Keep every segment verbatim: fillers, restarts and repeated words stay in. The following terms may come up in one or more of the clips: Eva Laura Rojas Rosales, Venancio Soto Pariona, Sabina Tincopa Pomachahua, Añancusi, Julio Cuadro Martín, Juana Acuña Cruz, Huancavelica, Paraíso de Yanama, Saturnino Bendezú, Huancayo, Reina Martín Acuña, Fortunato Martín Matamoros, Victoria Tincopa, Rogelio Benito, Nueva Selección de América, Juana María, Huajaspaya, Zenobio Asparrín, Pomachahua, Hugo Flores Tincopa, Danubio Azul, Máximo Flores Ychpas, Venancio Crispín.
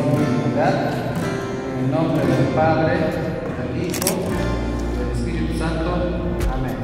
unidad, en el nombre del Padre, del Hijo, del Espíritu Santo. Amén.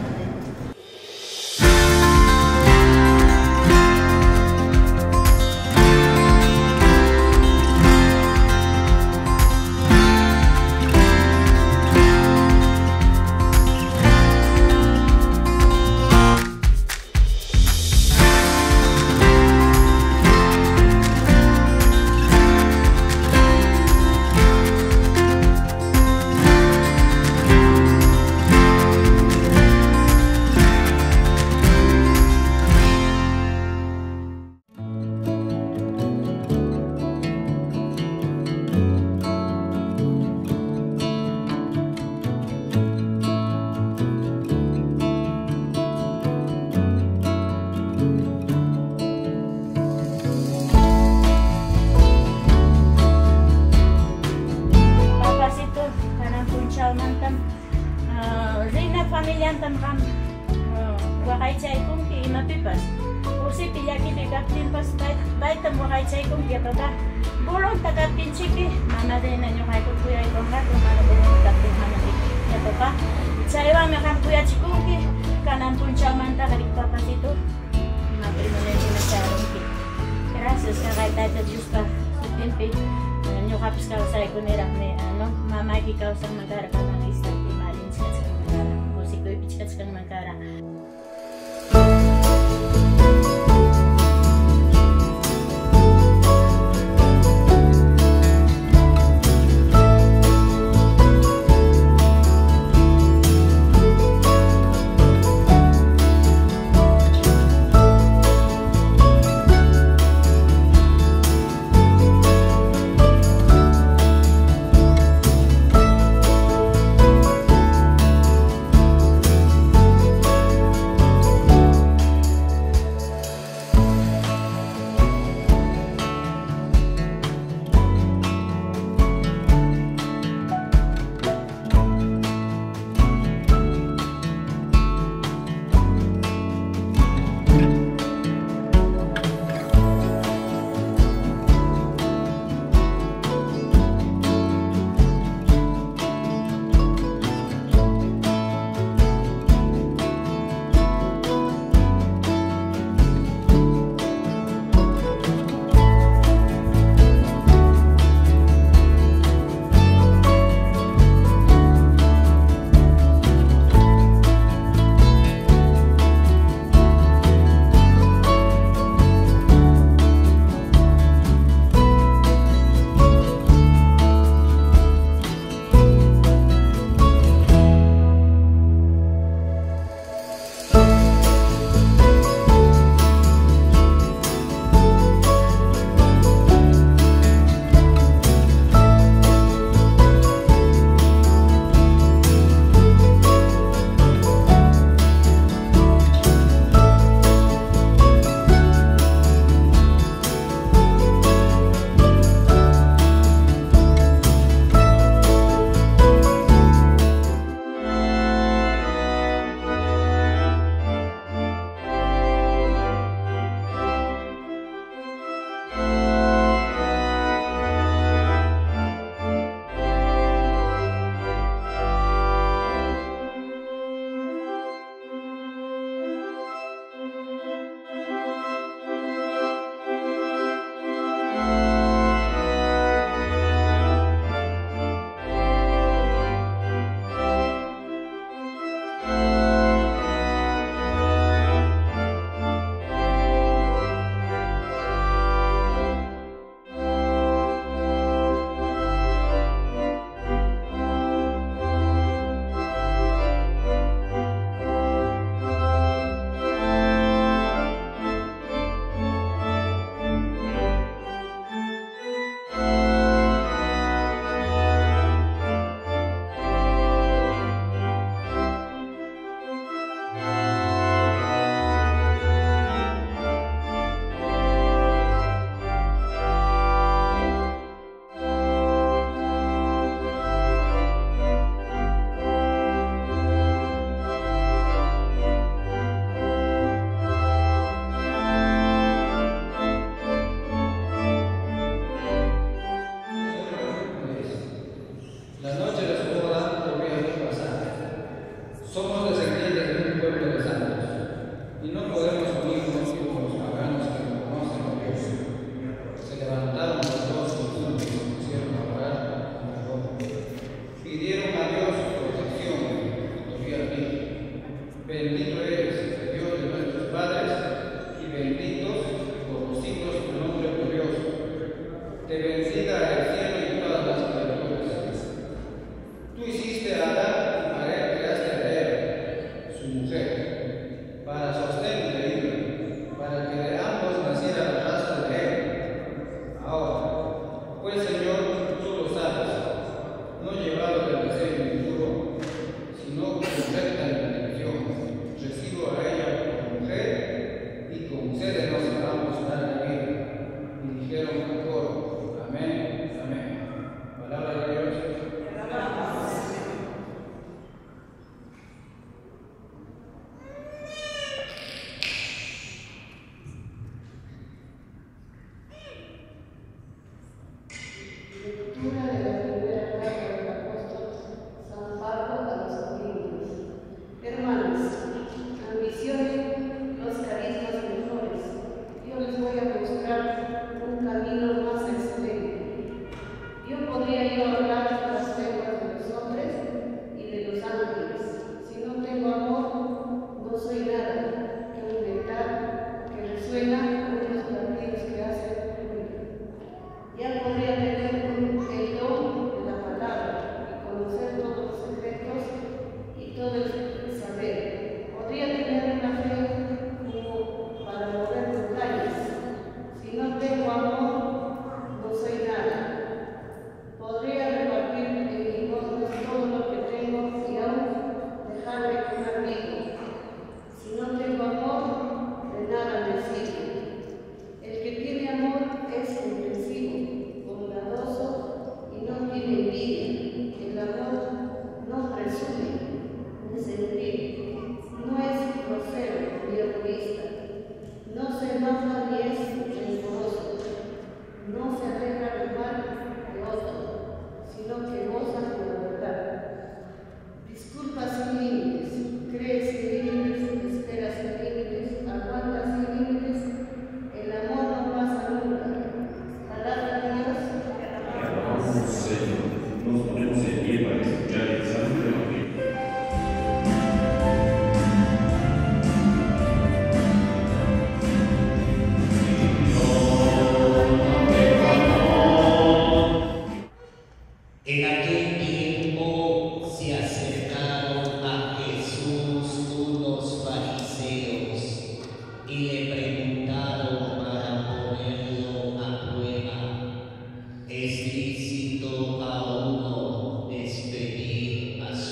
Es lícito a uno despedir a su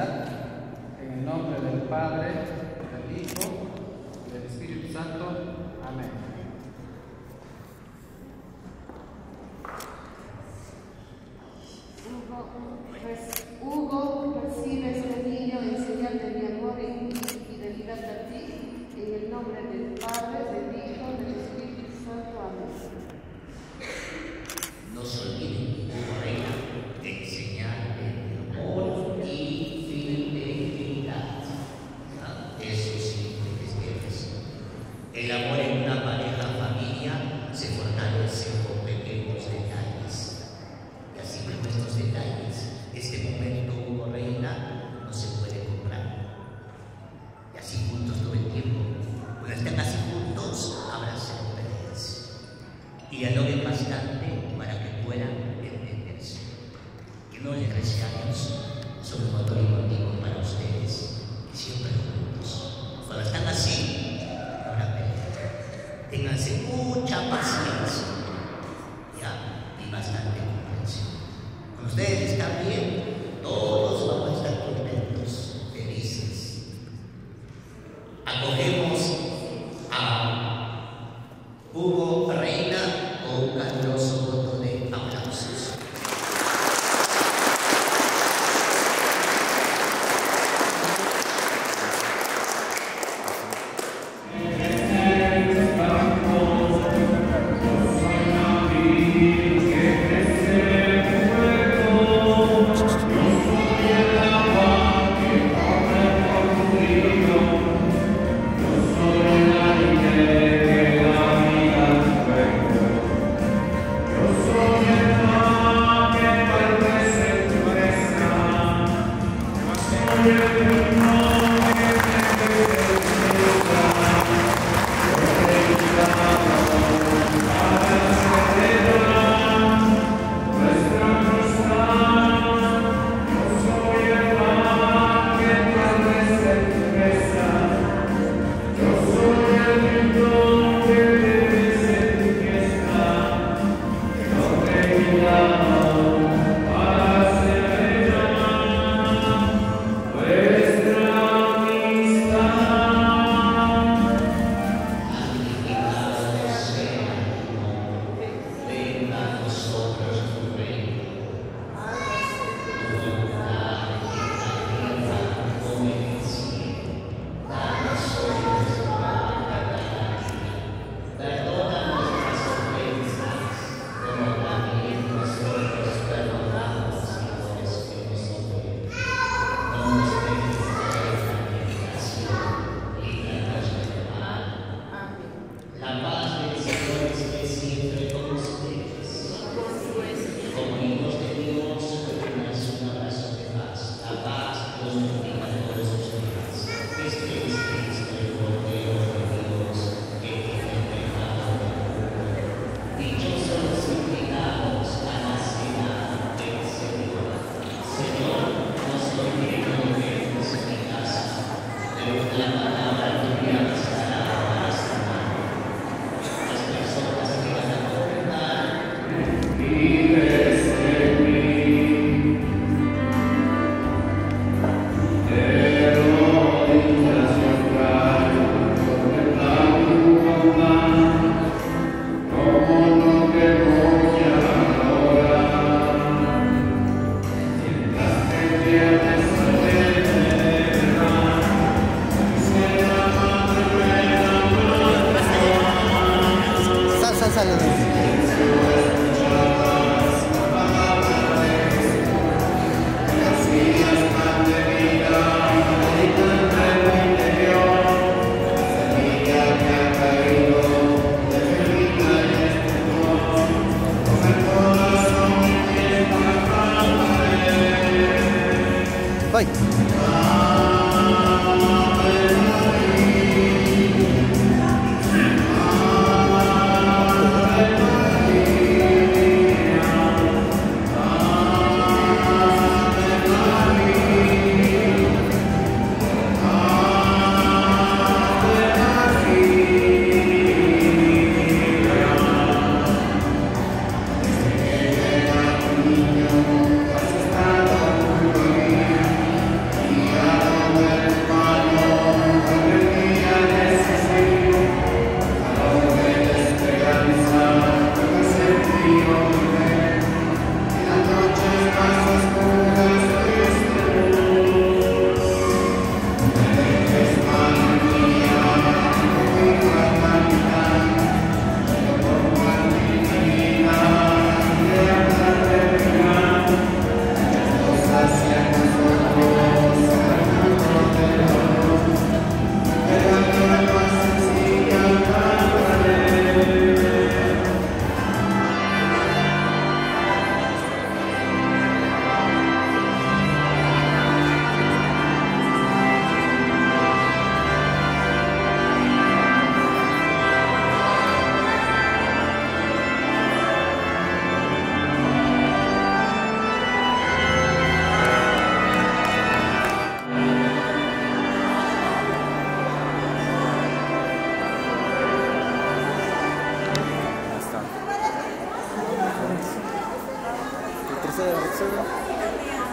Trinidad, en el nombre del Padre, del Hijo y del Espíritu Santo. Amén. Hugo, recibe este niño en señal de mi amor y de libertad a ti, en el nombre del Padre, del Hijo y del Espíritu Santo. Amén. No se olviden, Hugo Reina, en señal de mi amor y fidelidad. Eso sí, es el amor en una pareja, familia, se fortalece con pequeños detalles. Y así con estos detalles, este momento, Hugo Reina, no se puede comprar. Y así juntos todo el tiempo. Cuando están así juntos, abracen ustedes. Y dialoguen bastante para que puedan entenderse. Que no les reste años, son un motor y motivo para ustedes. Y siempre juntos. Cuando están así, ahora peleen. Ténganse mucha paciencia. Ya, y bastante comprensión. Ustedes están bien, todos vamos a estar contentos, felices. Acogemos a Hugo Reina con un caluroso voto de aplausos.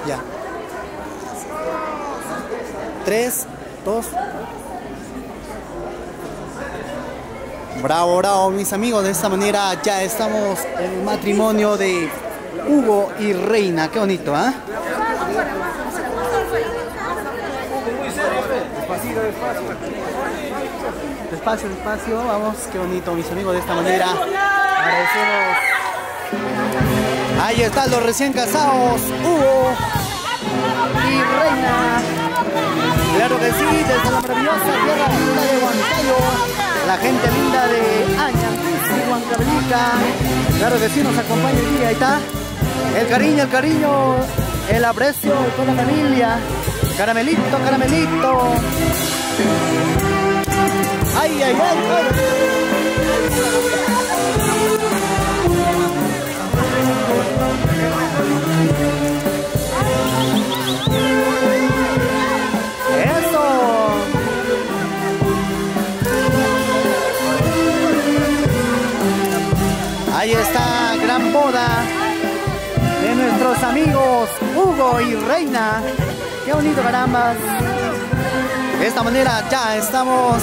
Ya. Tres, dos. Bravo, bravo, mis amigos. De esta manera ya estamos en el matrimonio de Hugo y Reina. Qué bonito, ¿ah? ¿Eh? Despacito, despacio. Despacio, despacio. Vamos, qué bonito, mis amigos. De esta manera agradecemos. Ahí están los recién casados, Hugo y Reina. Claro que sí, desde la maravillosa tierra linda de Huancayo. La gente linda de Añancusi, Huancavelica. Claro que sí, nos acompaña aquí, ahí está. El cariño, el cariño, el aprecio de toda la familia. Caramelito, caramelito. Ay, ay, ay, ay. Eso. Ahí está, gran boda de nuestros amigos Hugo y Reina. Qué bonito, caramba. De esta manera ya estamos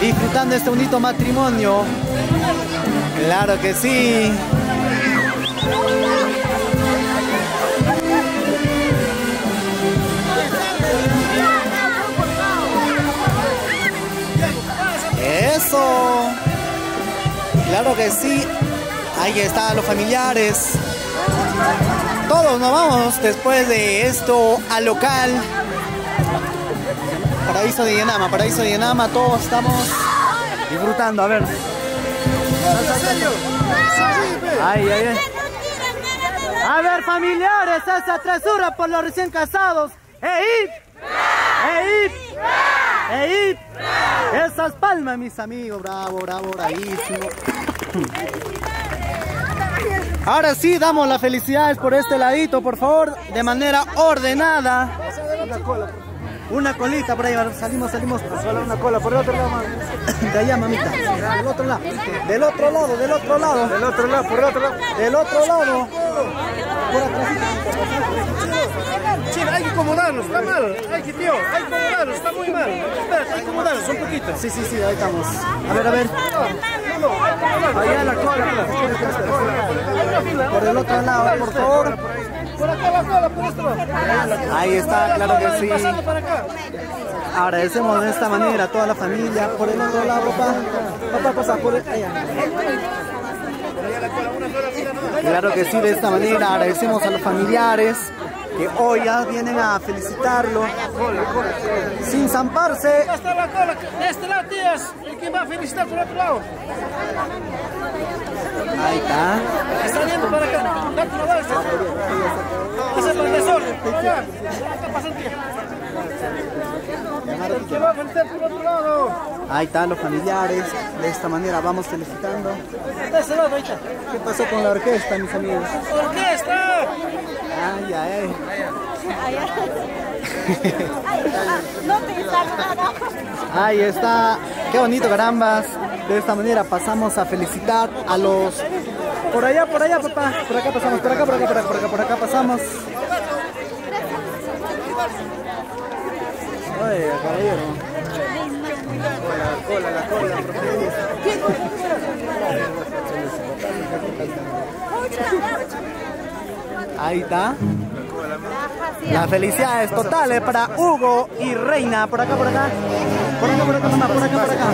disfrutando este bonito matrimonio. Claro que sí. Eso. Claro que sí. Ahí están los familiares. Todos nos vamos después de esto al local. Paraíso de Yanama, Paraíso de Yanama. Todos estamos disfrutando. A ver. Ay, ay, ay. A ver, familiares, esa tresura por los recién casados. ¡Eip! ¡Eip! ¡Eip! Esas palmas, mis amigos. Bravo, bravo, bravísimo. Ahora sí, damos las felicidades por este ladito, por favor, de manera ordenada. Una cola, por favor. Una colita por ahí, salimos, salimos. Solo una cola, por el otro lado, mamita. De allá, mamita. Del otro lado. Del otro lado, del otro lado. Del otro lado, por el otro lado. Del otro lado. Por atrás. Che, hay que acomodarnos, está mal. Hay que, tío, hay que acomodarnos, está muy mal. Espérate, hay que acomodarnos un poquito. Sí, sí, sí, ahí estamos. A ver, a ver. Allá la cola, por el otro lado, por favor. Por acá la cola, por esto. Ahí está, claro que sí. Agradecemos de esta manera a toda la familia. Por el otro lado, papá. Papá, pasa por el... allá. Claro que sí, de esta manera agradecemos a los familiares que hoy ya vienen a felicitarlo sin zamparse. Hasta la cola, de este lado, tías, el que va a felicitar por otro lado. Ahí está. Está yendo para acá. Ese es el desorden. El que va a felicitar por otro lado. Ahí están los familiares. De esta manera vamos felicitando. ¿Qué pasó con la orquesta, mis amigos? ¡Orquesta! Ay, ay, ay. Ahí está. Qué bonito, carambas. De esta manera pasamos a felicitar a los... Por allá, por allá, papá. Por acá pasamos, por acá, por acá, por acá, por acá, por acá pasamos. Ay, la cola, la cola, la cola. Ahí está. Las felicidades totales para Hugo y Reina. Por acá, por acá. Por acá, por acá, mamá. Por acá, por acá.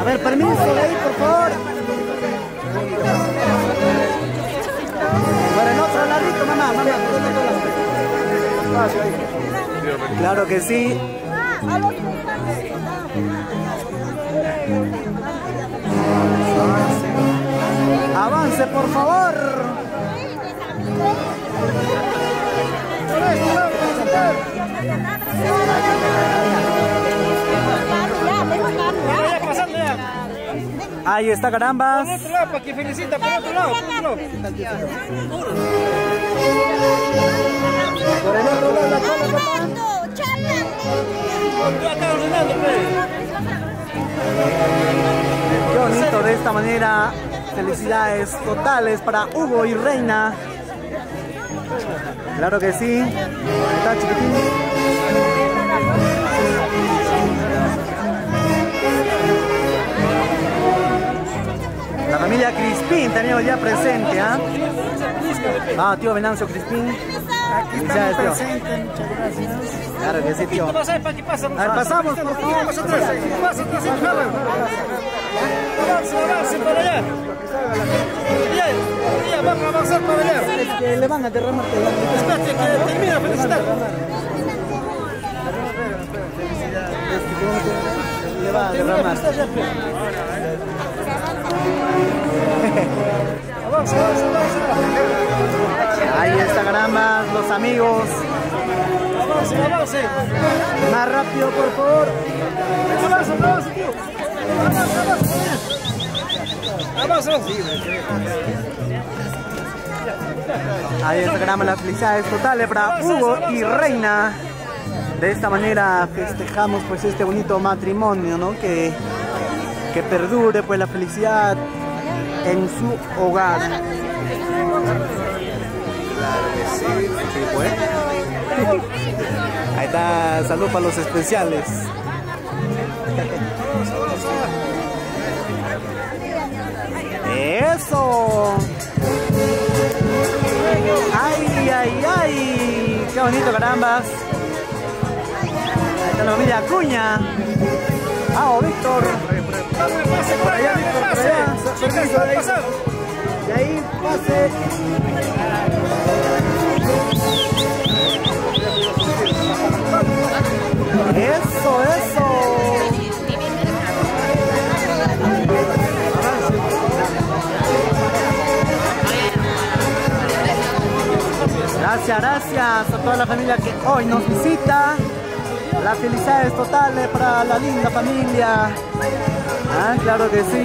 A ver, permiso, ahí, por favor. Por el otro ladito, mamá, mamá. Claro que sí. Avance, por favor. Ahí está, carambas. Por otro lado, para que felicita, por otro lado, por otro lado. Por el otro lado, la cola. Qué bonito, de esta manera. Felicidades totales para Hugo y Reina. Claro que sí. Está chiquitín. La familia Crispín tenemos ya presente, ¿ah? ¿eh? Ah, tío Venancio Crispín. Aquí estamos presentes, muchas gracias. Claro que sí, tío. A ver, pasamos, por favor. Pasa atrás, pasa atrás. Avance para allá. Ya, van a avanzar para allá. Le van a derramar. Espérate, que termina, felicitar. Le van a derramar. Ahí están más los amigos. Avance, avance. Más rápido, por favor. Avance, avance, tío. Avance, avance. Avance. Ahí están las felicidades totales para Hugo y Reina. De esta manera festejamos pues este bonito matrimonio, ¿no? Que, que perdure pues la felicidad en su hogar. Claro que sí, sí, pues. Ahí está, saludos para los especiales. ¡Eso! ¡Ay, ay, ay! ¡Qué bonito, carambas! Ahí está la familia Acuña. ¡Ah, oh, Víctor! Pase, pase, por allá, Víctor, por allá. Permiso, ahí. Y ahí, pase. Eso, eso. Gracias, gracias a toda la familia que hoy nos visita. Las felicidades totales para la linda familia. Ah, claro que sí.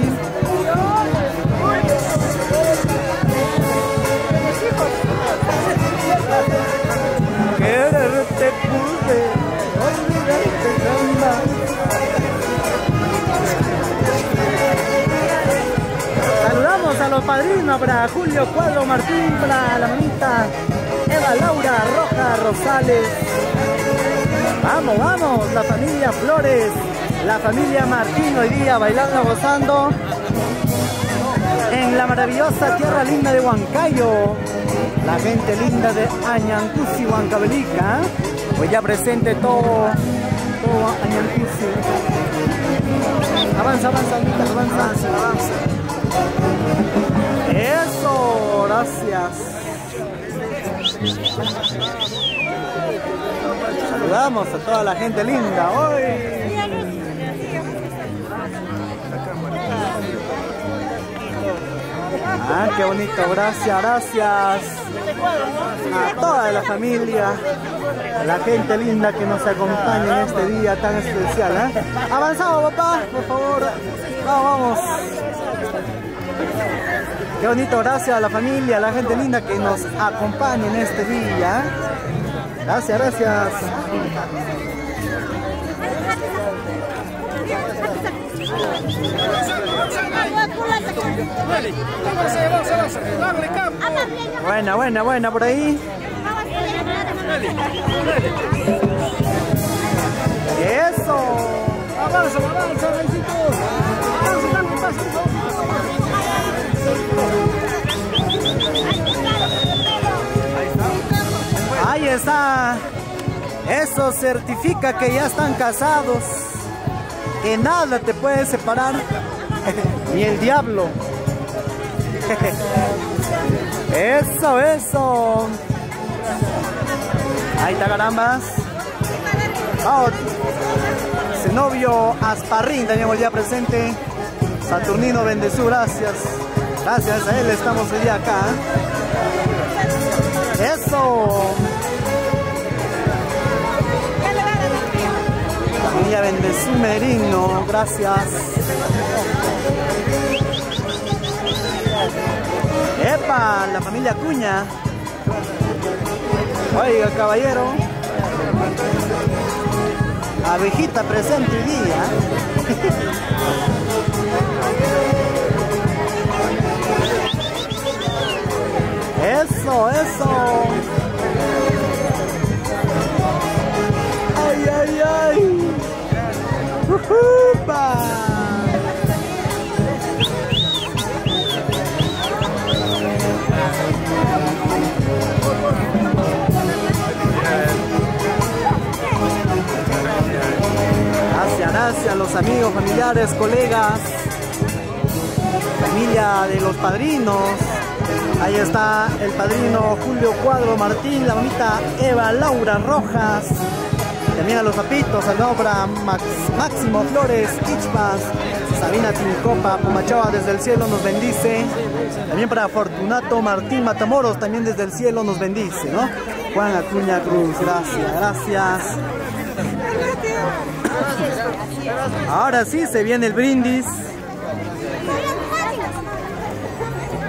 Quererte pude, olvidarte jamás. Saludamos a los padrinos para Julio Cuadro Martín, para la mamita Eva Laura Rojas Rosales. Vamos, vamos, la familia Flores, la familia Martín hoy día bailando, gozando en la maravillosa tierra linda de Huancayo. La gente linda de Añancusi, Huancavelica, pues ya presente todo, todo Añancusi. Avanza, avanza, avanza, avanza, avanza. Eso, gracias. Saludamos a toda la gente linda hoy. Ah, qué bonito, gracias, gracias a toda la familia, a la gente linda que nos acompaña en este día tan especial, ¿eh? Avanzamos, papá, por favor. Vamos, vamos. Qué bonito, gracias a la familia, a la gente linda que nos acompaña en este día, ¿eh? Gracias, gracias. Buena, buena, buena por ahí. Eso. Avanza, avanza, ahí está. Eso certifica que ya están casados, que nada te puede separar, ni el diablo. Eso, eso. Ahí está, carambas. Oh, ese novio Asparrín tenemos ya presente. Saturnino Bendezú, gracias. Gracias a él estamos hoy día acá. Eso. Familia Bendezú Merino, gracias. ¡Epa! La familia Acuña. Oiga, caballero. Abejita presente hoy día. Eso, eso. Ay, ay, ay. ¡Upa! Gracias, gracias a los amigos, familiares, colegas, familia de los padrinos. Ahí está el padrino Julio Cuadro Martín, la mamita Eva Laura Rojas. También a los papitos, saludamos para Max, Máximo Flores Ychpas, Sabina Tincopa Pomachahua desde el cielo nos bendice. También para Fortunato Martín Matamoros, también desde el cielo nos bendice, ¿no? Juana Acuña Cruz, gracias, gracias. Ahora sí se viene el brindis.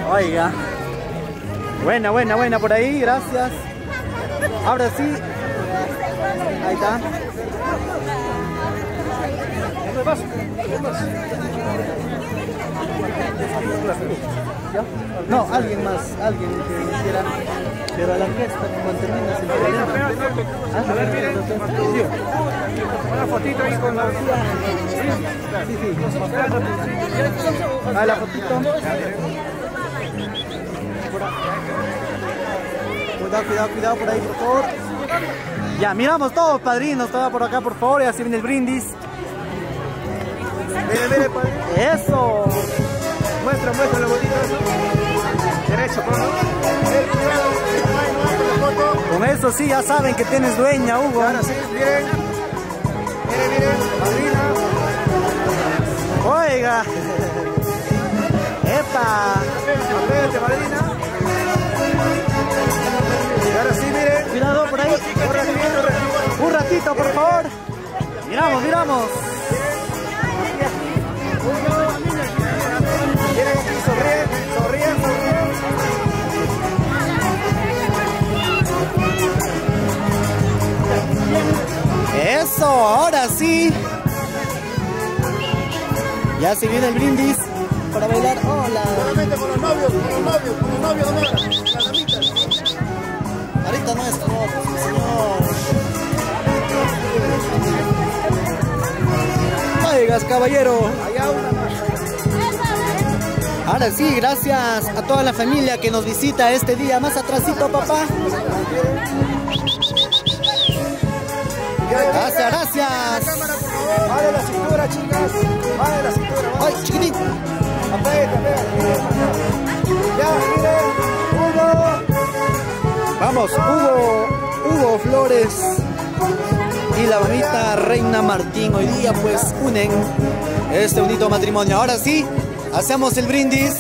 Oiga. Buena, buena, buena por ahí, gracias. Ahora sí. Ahí está. No, alguien más, alguien que quisiera. Pero a la fiesta, cuando termina, se va a ver, miren. Una fotito ahí con la. Sí, sí. A la fotito. Cuidado, cuidado, cuidado por ahí, por favor. Ya, miramos todos, padrinos, todos por acá, por favor, y así viene el brindis. Mire, mire, padrino. Eso. Muestra, muestra la bolita. Derecho, por favor. Con eso sí, ya saben que tienes dueña, Hugo. Ahora sí, miren. Miren, miren, padrina. Oiga. Epa. Apérate, padrina. Y ahora sí, miren. Cuidado por ahí. Un ratito, por favor. Miramos, miramos. Sonríe, sonríe, sonríe. Eso, ahora sí. Ya se viene el brindis para bailar. Hola. Solamente con los novios, con los novios, con los novios, amor. Las amitas. Ahorita no está, no, señor. Oigas, caballero. Allá una más. Ahora sí, gracias a toda la familia que nos visita este día. Más atrasito, papá. Gracias, gracias. Vale la cintura, chicas. Vale la cintura. Ay, chiquitito. Apáguete, apáguete. Ya, miren. Hugo. Vamos, Hugo. Hugo Flores. Y la bonita Reina Martín. Hoy día, pues, unen este bonito matrimonio. Ahora sí. Hacemos el brindis.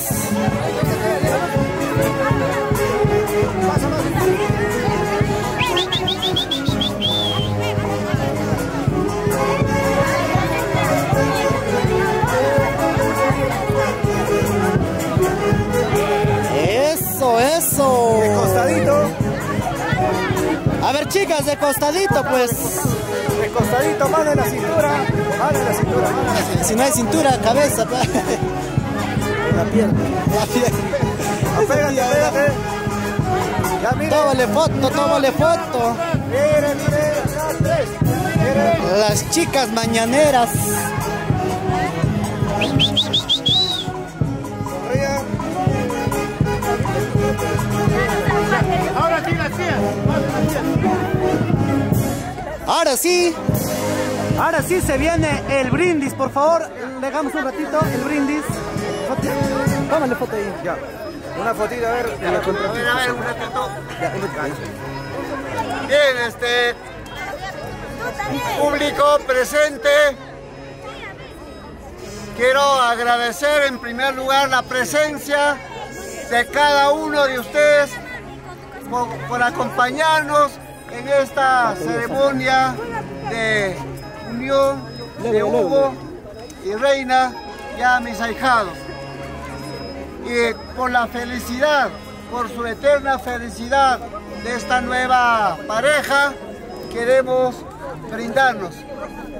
Eso, eso. De costadito. A ver, chicas, de costadito, pues. De costadito, mano en la cintura. Mano en la cintura. Si no hay cintura, cabeza. La pierna, la pierna. Ya, ya, ya, tómale foto, tómale foto. Miren, miren, las chicas mañaneras. Sonrían. Ahora sí, las tías. Ahora sí. Ahora sí se viene el brindis, por favor. Le dejamos un ratito el brindis. Tómale foto ahí. Ya. Una fotita, a ver. Ya, a ver, a ver, un ratito. Bien, este. Público presente. Quiero agradecer en primer lugar la presencia de cada uno de ustedes por, por acompañarnos en esta ceremonia de unión de Hugo y Reina, ya mis ahijados. Y por la felicidad, por su eterna felicidad de esta nueva pareja, queremos brindarnos,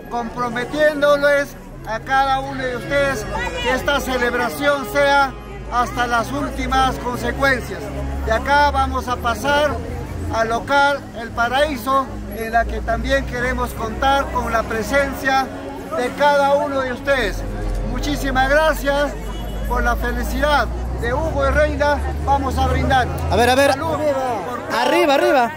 comprometiéndoles a cada uno de ustedes que esta celebración sea hasta las últimas consecuencias. De acá vamos a pasar al local El Paraíso, en la que también queremos contar con la presencia de cada uno de ustedes. Muchísimas gracias por la felicidad de Hugo y Reina. Vamos a brindar. A ver, a ver. Salud. Arriba, arriba.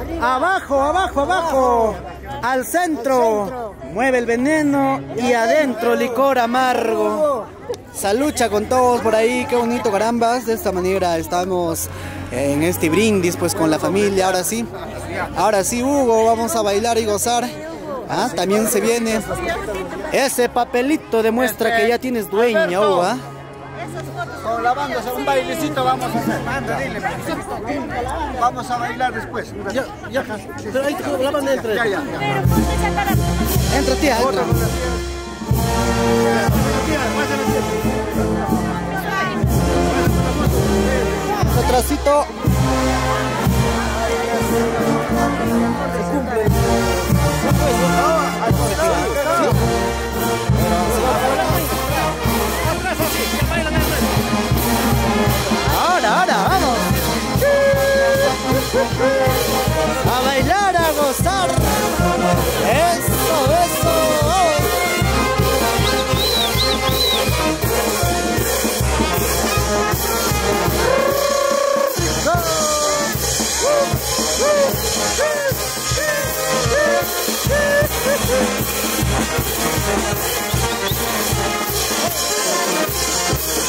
Arriba. Abajo, abajo, abajo. Al centro. Al centro. Mueve el veneno y adentro licor amargo. Salucha con todos por ahí. Qué bonito, carambas. De esta manera estamos en este brindis, pues, con la familia. Ahora sí. Ahora sí, Hugo. Vamos a bailar y gozar. Ah, también se viene. Ese papelito demuestra que ya tienes dueña, Hugo. ¿Ah? Con la banda, un bailecito vamos a hacer. Anda, dile. Vamos a bailar después. Ya, ya, pero ahí la banda entra. Ya, ya. Entra, tía, entra. Atrásito. Ahora, ahora, vamos. A bailar, a gozar. Eso, eso.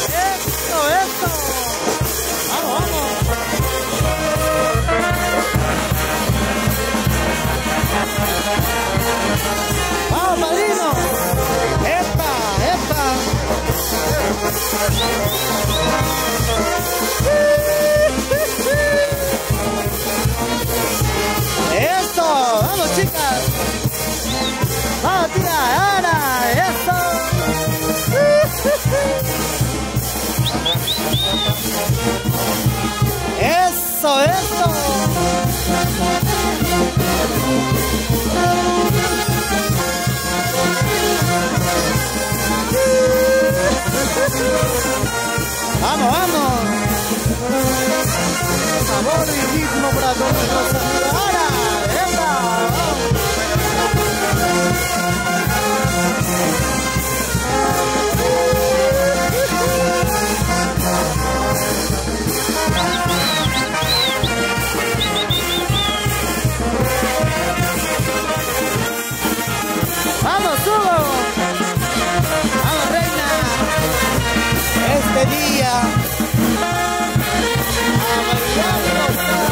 Esto, esto. Vamos, vamos. Vamos, padrino. Epa, epa. Esto, vamos, chicas. ¡Vamos, tía! ¡Ahora! ¡Eso! ¡Eso, eso! ¡Vamos, vamos! ¡Sabor y ritmo para todos los amigos! ¡Ahora! ¡Vamos, Hugo! ¡Vamos, Reina! Este día a bailar y gozar.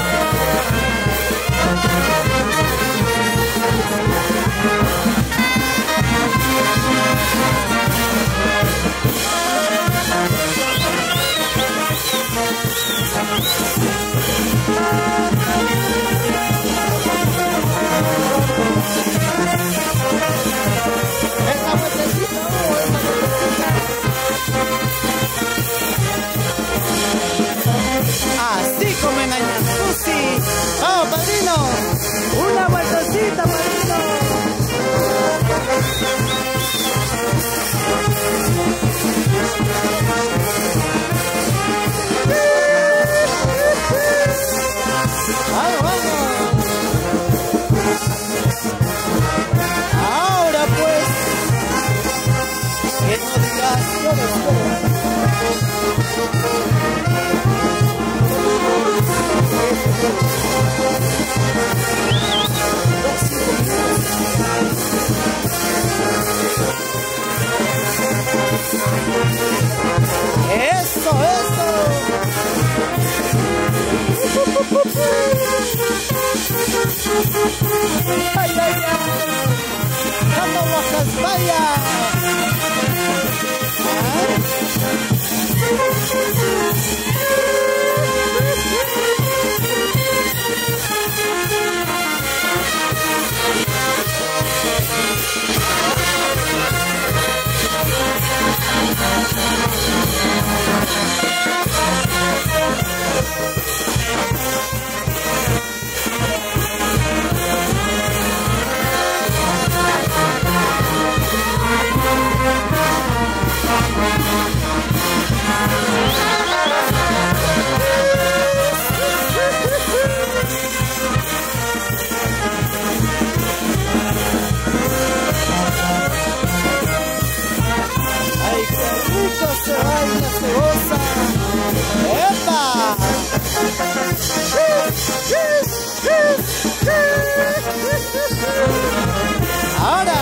Ahora.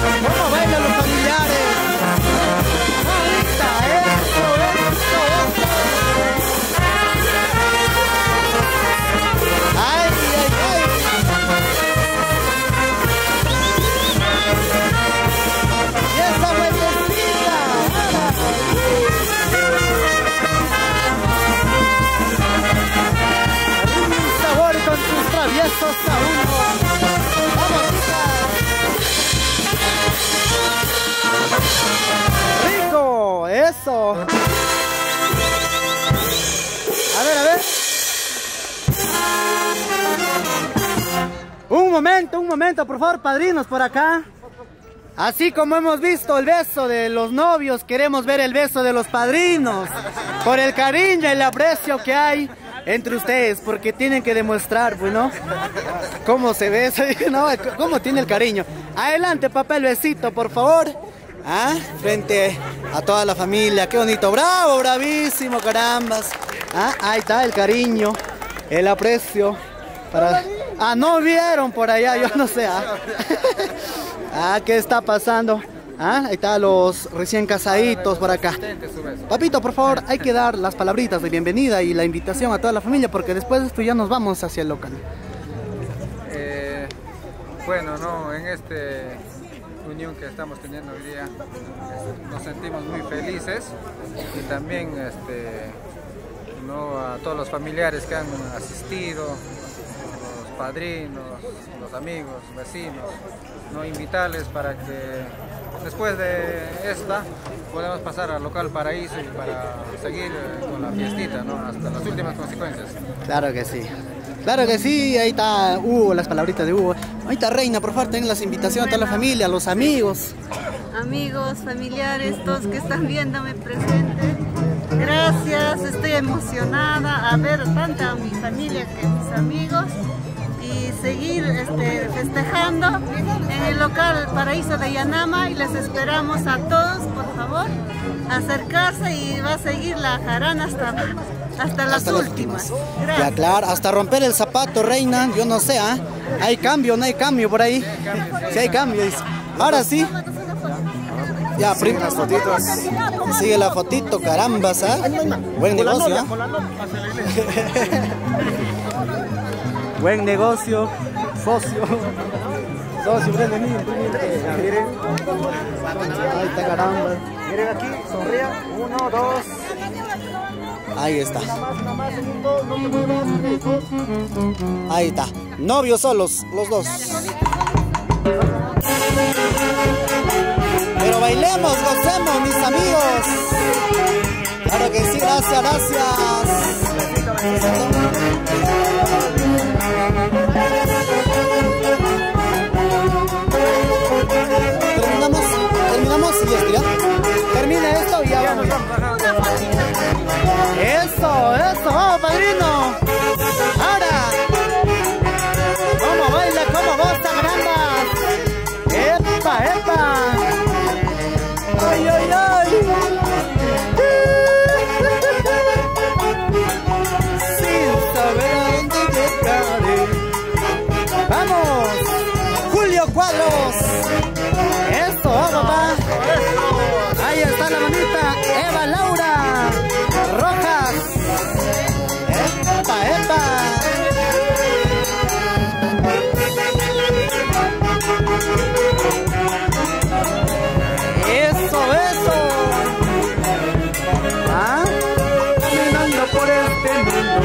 ¿Cómo bailan los familiares? Ahorita, esto, esto, esto. Ay, ay, ay. Y esa vueltecita. Un sabor con sus traviesos aún. Vamos, chicas. Rico, eso. A ver, a ver. Un momento, un momento, por favor, padrinos por acá. Así como hemos visto el beso de los novios, queremos ver el beso de los padrinos. Por el cariño y el aprecio que hay entre ustedes, porque tienen que demostrar, bueno, cómo se besa, ¿no? Cómo tiene el cariño. Adelante, papá, el besito, por favor. ¿Ah? Frente a toda la familia. Qué bonito. Bravo, bravísimo, carambas. ¿Ah? Ahí está el cariño, el aprecio. Para... Ah, no vieron por allá, yo no sé. ¿Ah? Ah, ¿qué está pasando? Ah, ahí están los recién casaditos por acá. Papito, por favor, hay que dar las palabritas de bienvenida y la invitación a toda la familia, porque después de esto ya nos vamos hacia el local. Eh, bueno, no, en esta unión que estamos teniendo hoy día nos sentimos muy felices, y también este, ¿no? a todos los familiares que han asistido, los padrinos, los amigos, vecinos, no invitarles para que después de esta podemos pasar al local Paraíso y para seguir con la fiestita, ¿no? Hasta las últimas consecuencias. Claro que sí, claro que sí. Ahí está Hugo, las palabritas de Hugo. Ahí está Reina, por favor, ten las invitaciones a toda la familia, a los amigos. Amigos, familiares, todos que están viéndome presente. Gracias, estoy emocionada a ver tanto a mi familia que a mis amigos. Y seguir este, festejando en el local Paraíso de Yanama, y les esperamos a todos, por favor, acercarse, y va a seguir la jarana hasta, hasta las hasta últimas. Las últimas. Claro, hasta romper el zapato, Reina, yo no sé, ¿eh? ¿Hay cambio, no hay cambio por ahí? Sí hay cambio. Ahora sí. Ya, prima, las fotitos. Sigue la fotito, carambas, ¿ah? ¿Eh? Buen negocio, ¿eh? Buen negocio, socio. Socio, prende mío. Miren. Ahí está, caramba. Miren aquí, sonría. Uno, dos. Ahí está. Ahí está. Novios solos, los dos. Pero bailemos, gocemos, mis amigos. Claro que sí, gracias, gracias. Terminamos, terminamos y esto ya. Termina esto y ya vamos. Eso, eso, vamos, padrino. Ahora. ¿Cómo baila? ¿Cómo goza, caramba? Epa, epa. Ay, ay, ay. ¡Vamos! ¡Julio Cuadros! ¡Esto, oh, papá! ¡Ahí está la bonita Eva Laura Rojas! ¡Epa, epa! ¡Eso, eso! ¿Ah? Caminando por este mundo.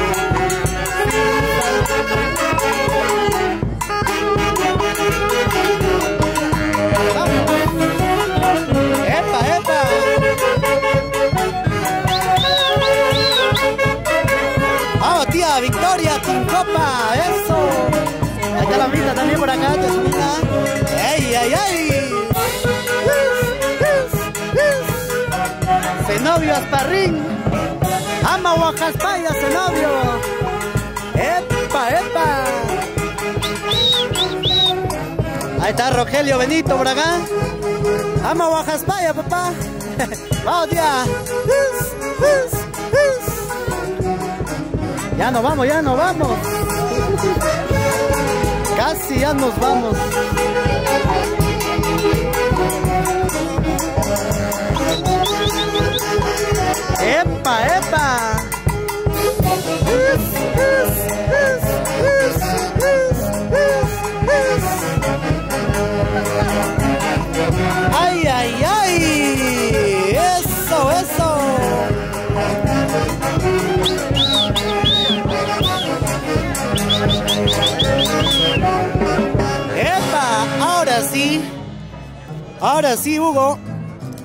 ¡Epa, epa! ¡Vamos, tía! ¡Victoria Tincopa! ¡Eso! Ahí está la brisa también por acá, te subida. ¡Ey, ay, ay! ¡Zenobio Asparrín! ¡Ama Huajaspaya, Zenobio! ¡Epa, epa! Ahí está Rogelio Benito por acá. Ama Huajaspaya, papá. Vamos, tía. Ya nos vamos, ya nos vamos. Casi ya nos vamos. ¡Epa, epa! ¡Ay, ay, ay! ¡Eso, eso! ¡Epa! Ahora sí. Ahora sí, Hugo.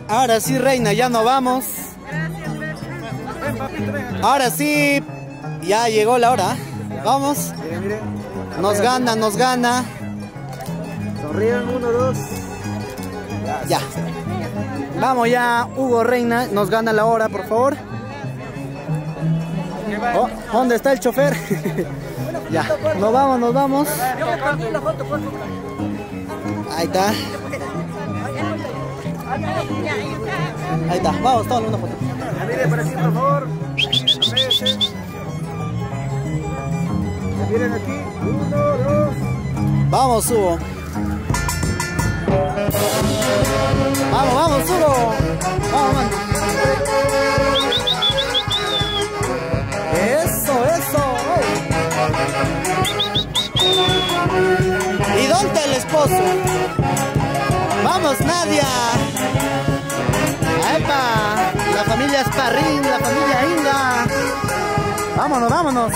Ahora sí, Reina, ya nos vamos. Ahora sí, ya llegó la hora. Vamos. Nos gana, nos gana. Sonrían, uno, dos. Ya. Vamos ya, Hugo, Reina. Nos gana la hora, por favor. Oh, ¿dónde está el chofer? Ya. Nos vamos, nos vamos. Ahí está. Ahí está, vamos, todo el mundo foto. Miren para aquí, por favor. Miren aquí, uno, dos. Vamos, Hugo. Vamos, vamos, Hugo. Vamos, man. Eso, eso. ¿Y dónde está el esposo? Vamos, Nadia. ¡Epa! La familia Esparrín, la familia Inga. Vámonos, vámonos.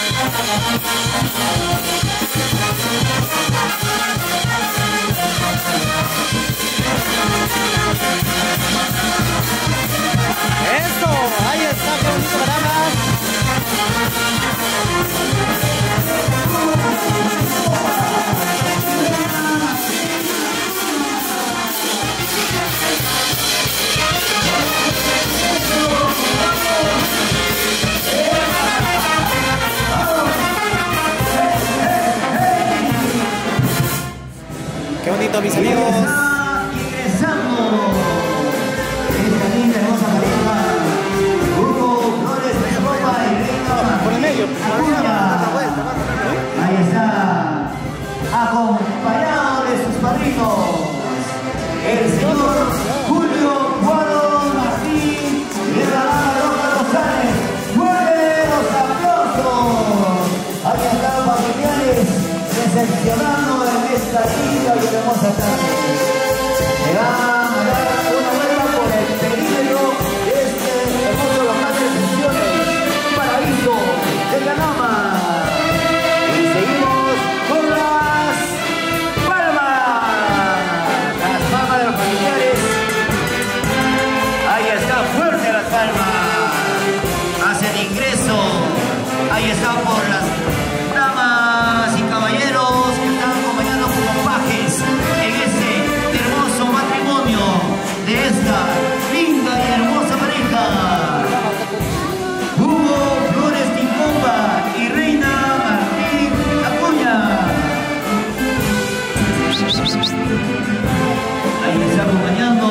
Eso, ahí está, qué bonito programa. Qué bonito, mis amigos. Ingresamos. Esta linda hermosa pareja. Hugo Flores Tincopa y Reina Martín Acuña. Ahí está. Acompañado de sus padrinos. El señor Julio Cuadro Martín y Eva Laura Rojas Rosales. ¡Buenos aplausos! Ahí están los familiares recepcionando en esta linda y hermosa tarde. Le van a dar una vuelta por el perímetro de este hermoso local de sesiones, Paraíso de Yanama. Y seguimos con las palmas. Las palmas de los familiares. Ahí está, fuerte las palmas. Hacia el ingreso. Ahí está por las damas y caballeros que están acompañando como pajes en ese hermoso matrimonio de esta linda y hermosa pareja. Hugo Flores Tincopa y Reina Martín Acuña. Ahí está acompañando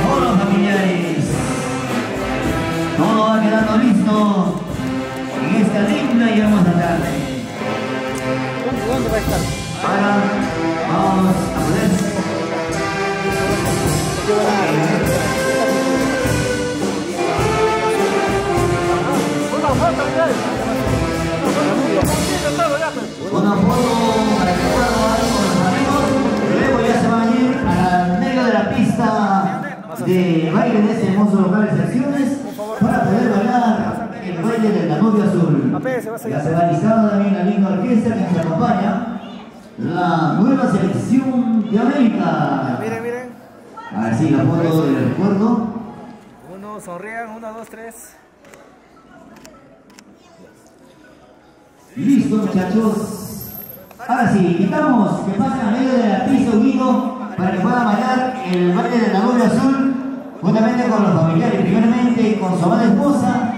todos los familiares. Todo va quedando listo en esta linda y hermosa tarde. ¿Dónde va a estar? Ahora vamos a poder. Una foto, una foto para que pueda rodar con los amigos. Luego ya se va a ir al medio de la pista de baile de ese hermoso local de secciones para poder bailar el baile del Danubio Azul. Ya se va listado también la linda orquesta que nos acompaña, la Nueva Selección de América. Miren, miren. A ver si la foto del recuerdo. Uno, sonrían, uno, dos, tres. Listo, muchachos. Ahora sí, invitamos que pasen a medio de la pista unido para que puedan bailar el baile del Danubio Azul juntamente con los familiares, primeramente con su amada esposa.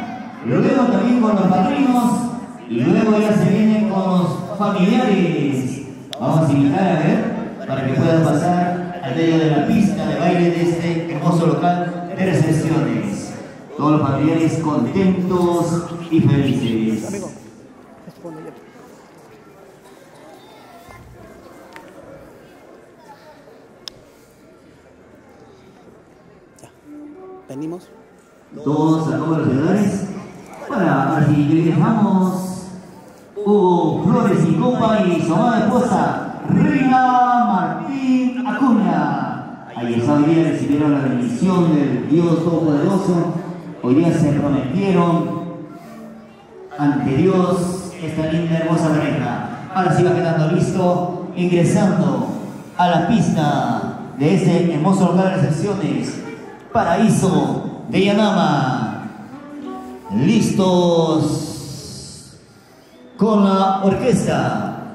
Luego también con los padrinos y luego ya se vienen con los familiares. Vamos a invitar a ver para que puedan pasar al medio de la pista de baile de este hermoso local de recepciones. Todos los familiares contentos y felices. Venimos. Todos a todos los seguidores. Bueno, así que dejamos Hugo Flores Tincopa y su amada esposa Reina Martín Acuña. Ahí está, hoy día recibieron la bendición del Dios Todopoderoso. Hoy día se prometieron ante Dios esta linda hermosa pareja. Ahora sí va quedando listo, ingresando a la pista de ese hermoso lugar de recepciones, Paraíso de Yanama. Listos con la orquesta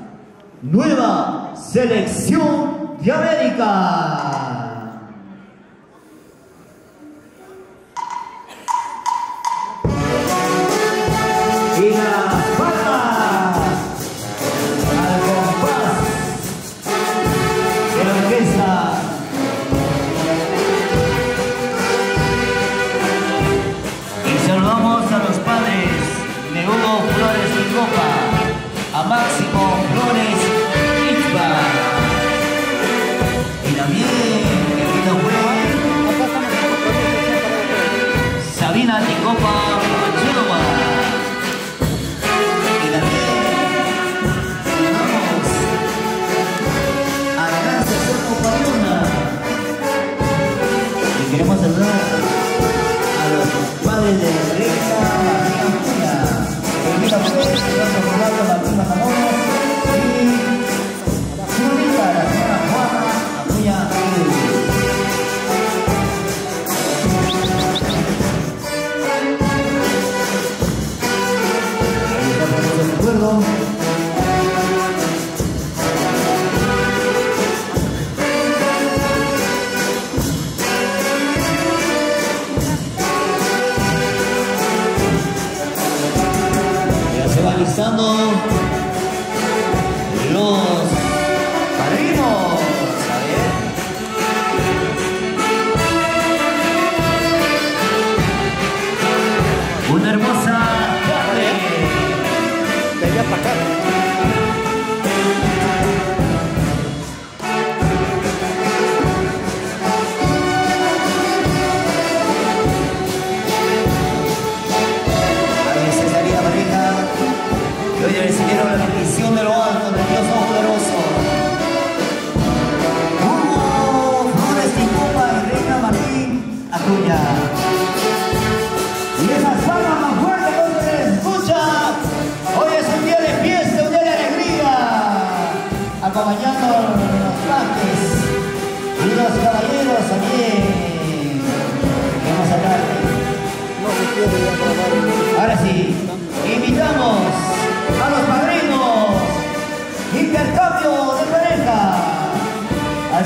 Nueva Selección de América. Y las palmas al compás de la orquesta. A Máximo Flores Ychpas y también el fue Sabina Tincopa Pomachahua y también vamos a Danza Cerco Paloma y queremos saludar a los padres de Reina Martín Acuña.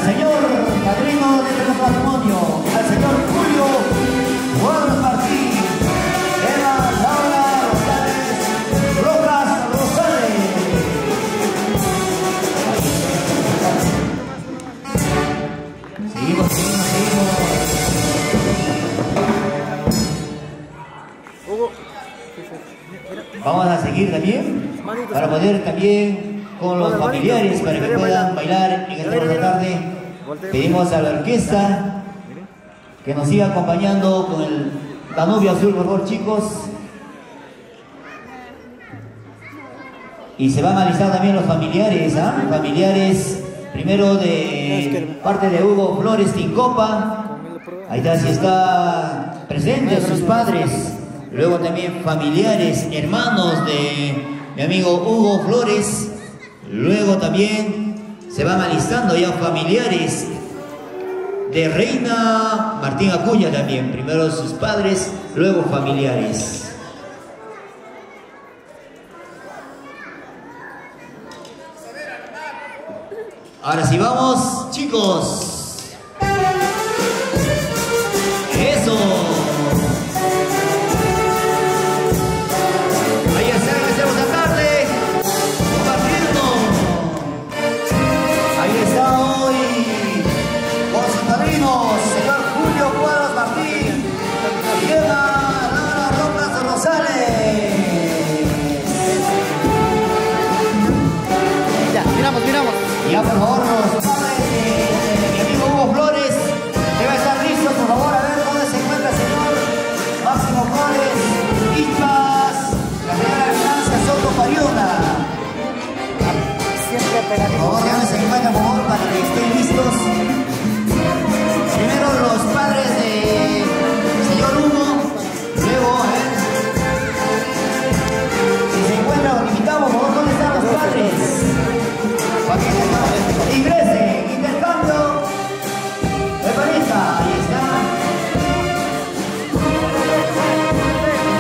señor padrino de patrimonio, al señor Julio Cuadro Martín, Eva Laura Rojas Rosales. Seguimos, seguimos, seguimos. Vamos a seguir también para poder también con los familiares para que puedan bailar en esta buena tarde. Pedimos a la orquesta que nos siga acompañando con el Danubio Azul, por favor, chicos. Y se van a alistar también los familiares, ¿ah? Familiares, primero de parte de Hugo Flores Tincopa. Ahí está, si está presente, sus padres. Luego también familiares, hermanos de mi amigo Hugo Flores. Luego también se van alistando ya familiares de Reina Martín Acuña también. Primero sus padres, luego familiares. Ahora sí vamos, chicos. Eso. Ya, por favor, los padres de mi amigo Hugo Flores debe estar listo, por favor, a ver dónde se encuentra el señor Máximo Flores Ychpas, la señora Venancio Soto Pariona. Por favor, ya se encuentran, por favor, para que estén listos. Primero los padres del señor Hugo, luego, eh. si se encuentran, los invitamos, por favor, ¿dónde están los padres? Ingrese, intercambio de pareja, ahí está.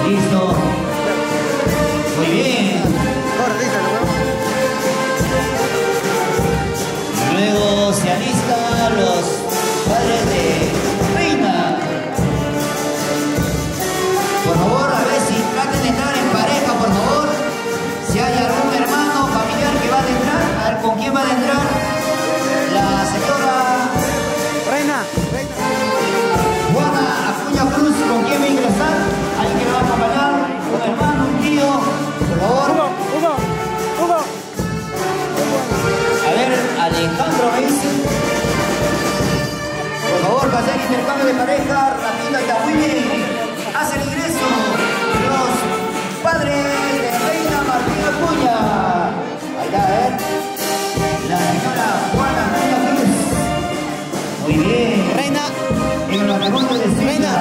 Listo. Muy bien. Luego se alistan los padres de Reina. Por favor, a ver si traten de entrar en pareja, por favor. Si hay algún hermano familiar que va a entrar, a ver con quién va a entrar. La señora Reina Juana Acuña Cruz, ¿con quién va a ingresar? Alguien que me va a acompañar, un hermano, un tío, por favor. Hugo, Hugo, Hugo. A ver, Alejandro Reis. Por favor, va a hacer intercambio de pareja, Rapita y Tahuini. Hace el ingreso los padres de Reina Martín Acuña. Ahí está, a ver. La señora Juana María. Muy bien. Reina. En los reuniones de Reina.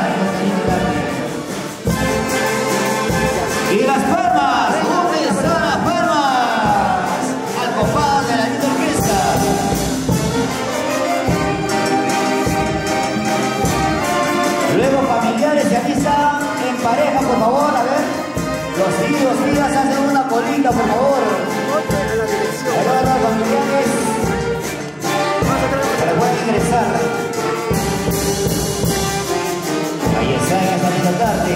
Y las palmas. ¿Dónde están las palmas? Al compás de la linda orquesta. Luego familiares se avisan en pareja, por favor. A ver. Los tíos, tías, hacen una colita, por favor. Ahora los familiares para poder ingresar. Ahí está, en esta misma tarde.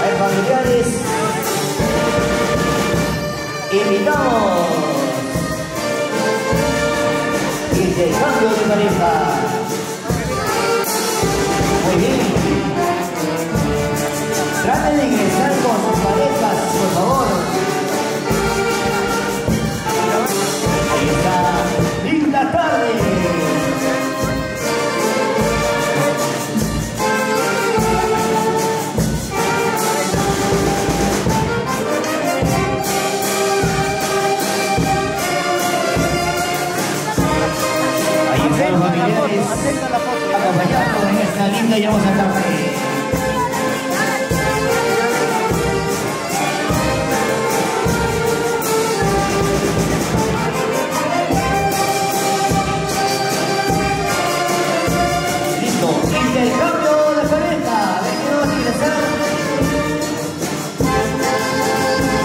A ver, familiares, invitamos. Intercambio de pareja. Muy bien. Traten de ingresar con sus parejas, por favor. Ahí está. ¡Linda tarde! Ahí están los familiares acompañados en esta linda y hermosa tarde.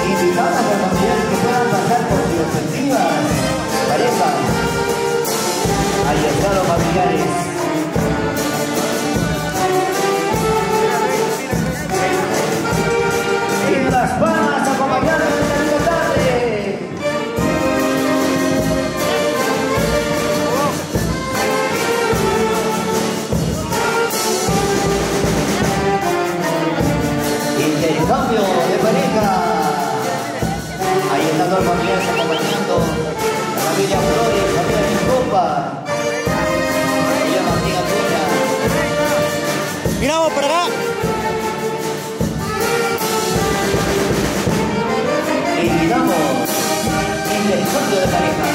Invitados a los familiares que puedan pasar por sus respectivas Miramos para acá. Y miramos en el cambio de pareja.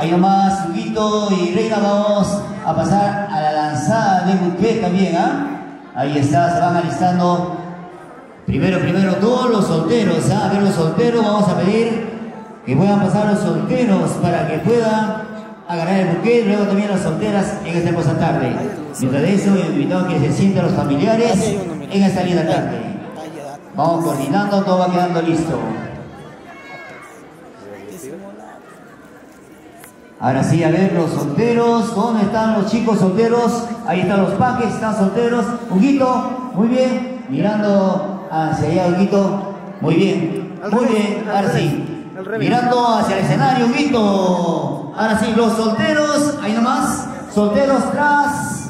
Ahí nomás, Huguito y Reina, vamos a pasar a la lanzada de buque también, ¿ah? ¿eh? Ahí está, se van alistando. Primero, primero, todos los solteros, ¿ah? ¿eh? A ver, los solteros, vamos a pedir que puedan pasar los solteros para que puedan agarrar el buque. Luego también las solteras en esta hermosa tarde. Mientras de eso, invitamos a que se sientan los familiares en esta linda tarde. Vamos coordinando, todo va quedando listo. Ahora sí, a ver, los solteros, ¿dónde están los chicos solteros? Ahí están los pajes, están solteros. Huguito, muy bien, mirando hacia allá, Huguito, muy bien, muy bien, ahora sí, mirando hacia el escenario, Huguito. Ahora sí, los solteros, ahí nomás, solteros tras,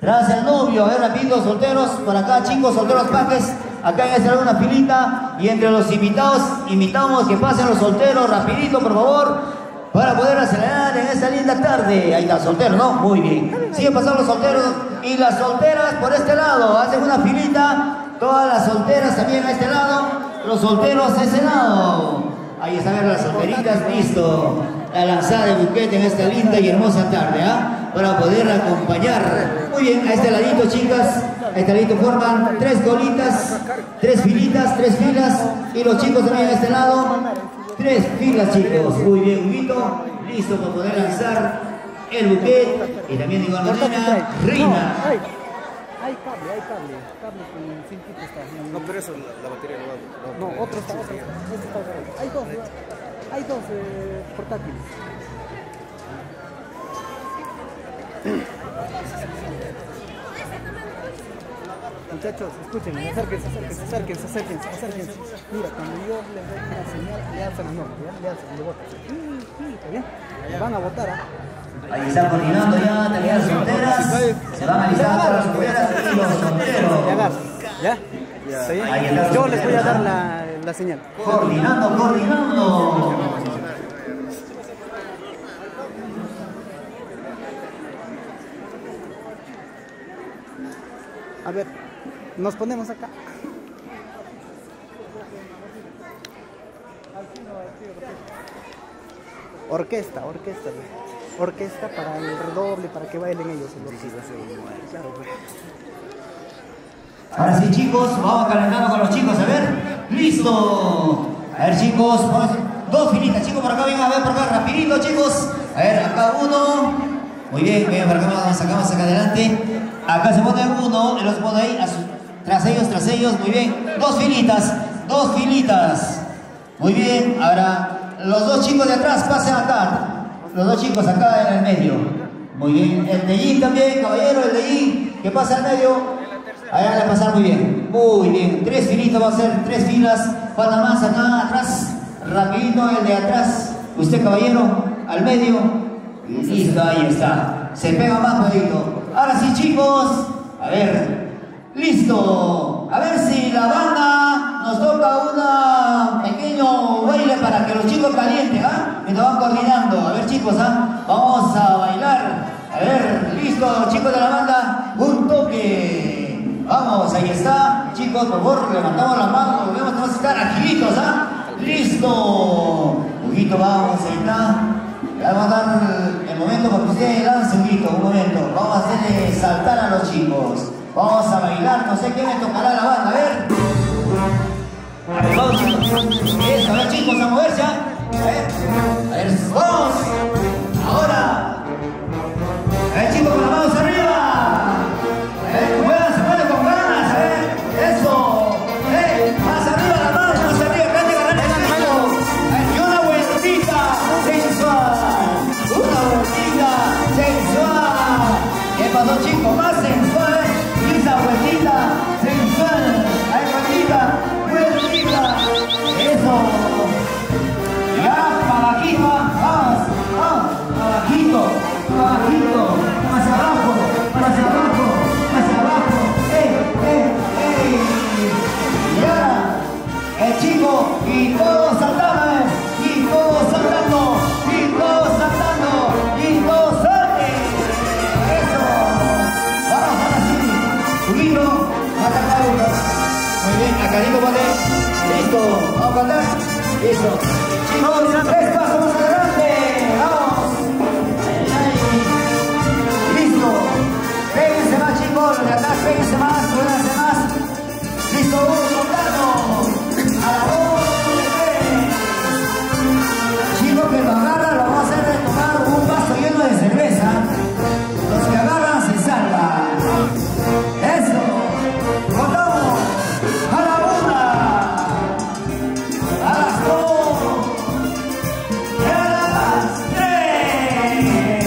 tras el novio, a ver, rapidito, solteros, por acá, chicos, solteros, pajes. Acá hay que hacer una filita, y entre los invitados, invitamos que pasen los solteros, rapidito, por favor, para poder acelerar en esta linda tarde. Ahí está, soltero, ¿no? Muy bien. Siguen pasando los solteros y las solteras por este lado. Hacen una filita. Todas las solteras también a este lado. Los solteros a ese lado. Ahí están las solteritas. Listo. La lanzada de buquete en esta linda y hermosa tarde, ¿ah? ¿eh? Para poder acompañar. Muy bien. A este ladito, chicas. A este ladito forman tres golitas. Tres filitas, tres filas. Y los chicos también a este lado. Tres filas, chicos. Muy bien, Huguito. Listo para poder lanzar el buquet. Y también de igual manera, Reina. Hay cable, hay cable. Cable con cinco tipos. No, pero eso la batería no va. No, otro está. Hay dos, hay dos portátiles. Muchachos, escuchen, acérquense, acérquense, acérquense, acérquense. Mira, cuando yo les doy una señal, le alzan el nombre, le alzan, le votan. Le van a votar, ¿ah? Ahí están coordinando ya, también las solteras. Se van a alistar para las solteras y los solteros. ¿Ya? ¿Ya? Yo les voy a dar la, la señal. Coordinando, coordinando. A ver. Nos ponemos acá. Orquesta, orquesta. Orquesta para el redoble, para que bailen ellos. Ahora sí, chicos, vamos calentando con los chicos, a ver. ¡Listo! A ver, chicos, dos finitas, chicos, por acá, vengan, a ver, por acá, rapidito, chicos. A ver, acá uno. Muy bien, vengan, por acá, vamos acá, vamos acá adelante. Acá se pone uno, el otro pone ahí, a su... Tras ellos, tras ellos, muy bien. Dos filitas, dos filitas. Muy bien, ahora los dos chicos de atrás pasen acá. Los dos chicos acá en el medio. Muy bien, el de Yin también, caballero, el de Yin, que pasa al medio. Ahí van a pasar muy bien. Muy bien, tres filitas va a ser, tres filas. Falta más acá atrás. Rapidito, el de atrás. Usted, caballero, al medio. Listo, ahí está. Se pega más bonito. Ahora sí, chicos, a ver. Listo, a ver si la banda nos toca un pequeño baile para que los chicos calienten, ¿ah? ¿eh? Mientras van coordinando, a ver, chicos, ¿ah? ¿eh? Vamos a bailar, a ver, listo. chicos, chicos de la banda, un toque. Vamos, ahí está. Chicos, por favor, levantamos las manos, volvemos, tenemos que estar agilitos, ¿ah? ¡Listo! Huguito, vamos, ahí está. Le vamos a dar el momento para que ustedes lancen, Huguito, un momento. Vamos a hacerle saltar a los chicos. Vamos a bailar, no sé qué me tocará la banda, a ver. A ver, vamos, chicos. Eso, a ver, chicos, a moverse, ¿eh? A ver, a ver, vamos. Ahora. A ver, chicos, con las manos arriba. A ver, como se puede con ganas, a ver. Eso. Eh, más arriba las manos, más arriba. Grande, grande, chicos. Y una vueltita sensual. Una vueltita sensual. ¿Qué pasó, chicos? Más sensual, ¿eh? Y esa vueltita sensual. A ver, vueltita, vueltita. Eso. Ya, para aquí, vamos, vamos, para abajito. Bajito, más abajo, más abajo, más abajo, eh, eh, eh, ya, el chico, y todos saltando, y todos saltando, y todos saltando, y todos salten, eso, vamos, ahora sí, subirlo, hasta acá, muy bien, acá, digo, vale, listo, vamos para atrás, eso, chicos, tres pasos más adelante, vamos. De atrás, péguense más, vuélvanse más. Listo, uno, soltando. A la dos, tres. Chicos, que lo agarran, lo vamos a hacer de tomar un vaso lleno de cerveza. Los que agarran se salvan. Eso. Contamos. A la una. A las dos. Y a las tres. ¿Eh?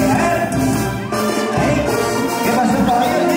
¿Qué pasó, caballero?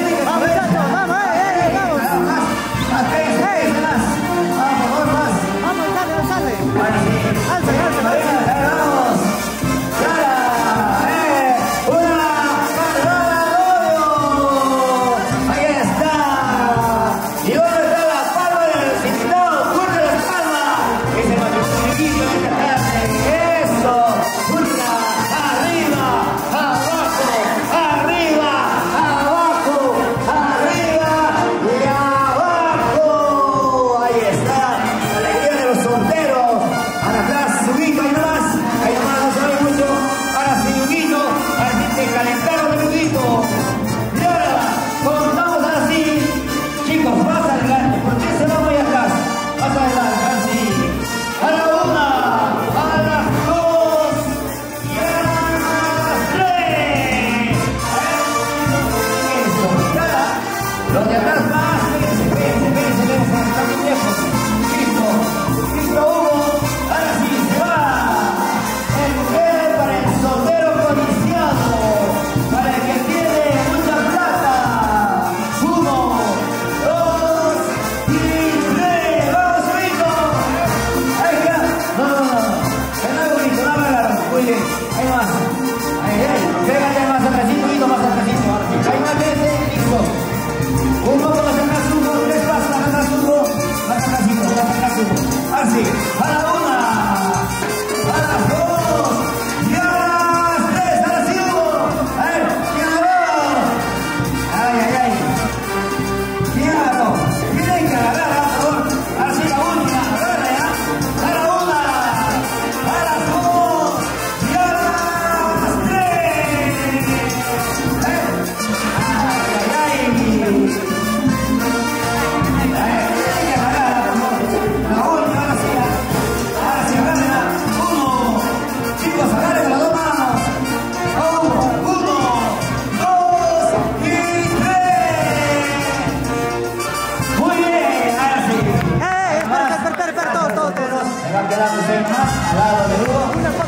Quedamos en más al lado de Hugo.